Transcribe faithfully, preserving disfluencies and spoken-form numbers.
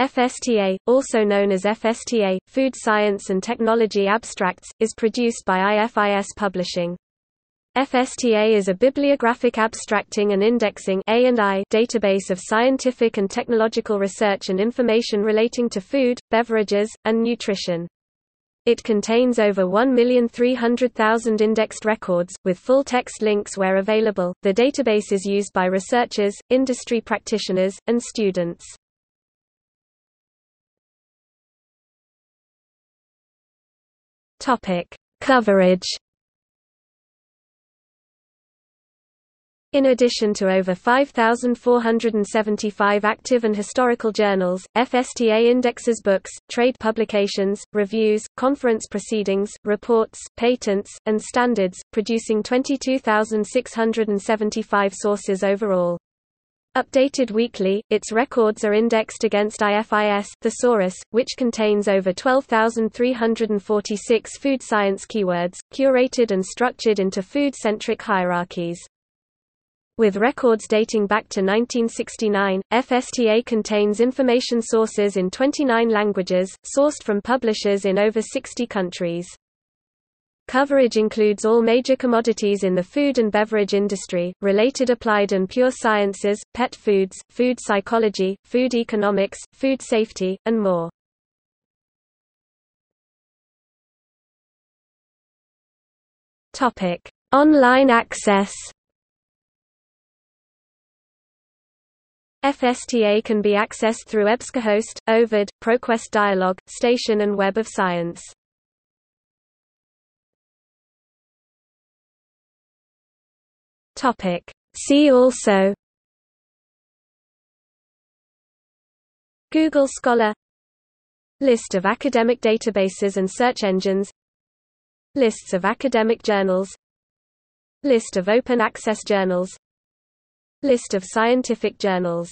F S T A, also known as F S T A, Food Science and Technology Abstracts, is produced by I F I S Publishing. F S T A is a bibliographic abstracting and indexing A and I database of scientific and technological research and information relating to food, beverages, and nutrition. It contains over one million three hundred thousand indexed records, with full text links where available. The database is used by researchers, industry practitioners, and students. Topic: Coverage. In addition to over five thousand four hundred seventy-five active and historical journals, F S T A indexes books, trade publications, reviews, conference proceedings, reports, patents, and standards, producing twenty-two thousand six hundred seventy-five sources overall. Updated weekly, its records are indexed against I F I S Thesaurus, which contains over twelve thousand three hundred forty-six food science keywords, curated and structured into food-centric hierarchies. With records dating back to nineteen sixty-nine, F S T A contains information sources in twenty-nine languages, sourced from publishers in over sixty countries. Coverage includes all major commodities in the food and beverage industry, related applied and pure sciences, pet foods, food psychology, food economics, food safety, and more. Topic: Online access. F S T A can be accessed through EBSCOhost, Ovid, ProQuest Dialog, Station, and Web of Science. See also: Google Scholar, List of academic databases and search engines, Lists of academic journals, List of open access journals, List of scientific journals.